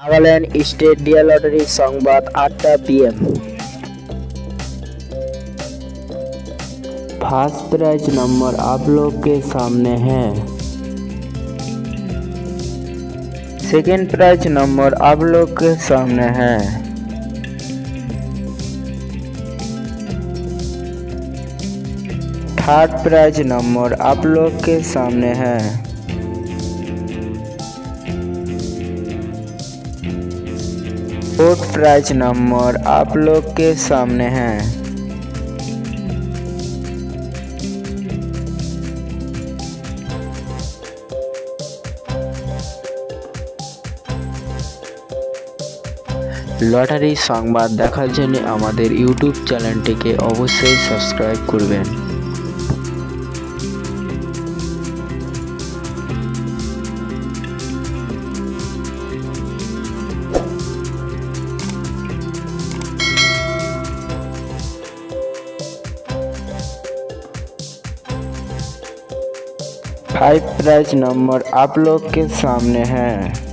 Nagaland state dear lottery Sambad 8 PM। First prize number आप लोग के सामने है। सेकंड प्राइज नंबर आप लोग के सामने है। थर्ड प्राइज नंबर आप लोग के सामने है। फोर्थ प्राइज नंबर आप लोग के सामने है। लॉटरी संबाद देखार जन्य आमादेर यूट्यूब चैनलটিকে अवश्य सब्सक्राइब करবেন। फाइव प्राइज नंबर आप लोग के सामने है।